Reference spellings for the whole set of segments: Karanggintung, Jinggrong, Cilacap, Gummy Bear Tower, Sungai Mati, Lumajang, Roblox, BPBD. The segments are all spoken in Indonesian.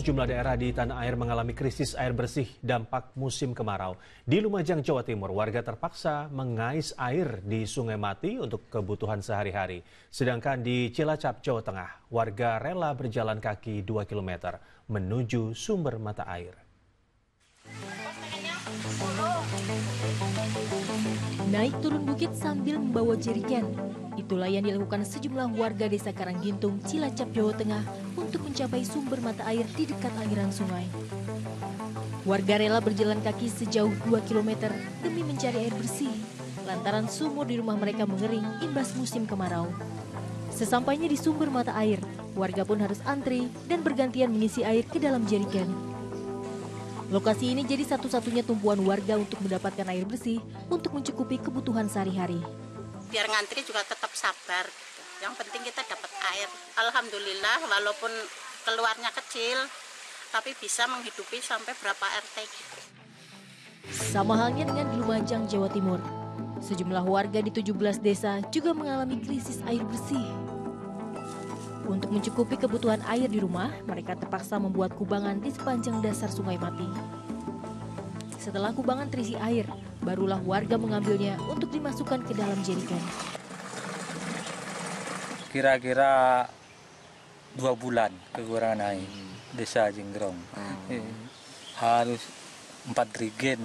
Sejumlah daerah di tanah air mengalami krisis air bersih dampak musim kemarau. Di Lumajang, Jawa Timur, warga terpaksa mengais air di Sungai Mati untuk kebutuhan sehari-hari. Sedangkan di Cilacap, Jawa Tengah, warga rela berjalan kaki 2 km menuju sumber mata air. Naik turun bukit sambil membawa jerigen. Itulah yang dilakukan sejumlah warga desa Karanggintung, Cilacap, Jawa Tengah untuk mencapai sumber mata air di dekat aliran sungai. Warga rela berjalan kaki sejauh 2 km demi mencari air bersih, lantaran sumur di rumah mereka mengering imbas musim kemarau. Sesampainya di sumber mata air, warga pun harus antri dan bergantian mengisi air ke dalam jerigen. Lokasi ini jadi satu-satunya tumpuan warga untuk mendapatkan air bersih untuk mencukupi kebutuhan sehari-hari. Biar ngantri juga tetap sabar, gitu. Yang penting kita dapat air. Alhamdulillah walaupun keluarnya kecil, tapi bisa menghidupi sampai berapa RT. Gitu. Sama halnya dengan di Lumajang, Jawa Timur. Sejumlah warga di 17 desa juga mengalami krisis air bersih. Untuk mencukupi kebutuhan air di rumah, mereka terpaksa membuat kubangan di sepanjang dasar Sungai Mati. Setelah kubangan terisi air, barulah warga mengambilnya untuk dimasukkan ke dalam jerigen. Kira-kira 2 bulan kekurangan air, desa Jinggrong. Harus 4 jerigen.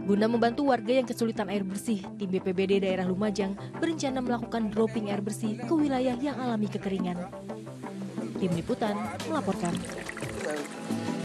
Guna membantu warga yang kesulitan air bersih, tim BPBD daerah Lumajang berencana melakukan dropping air bersih ke wilayah yang alami kekeringan. Tim liputan melaporkan.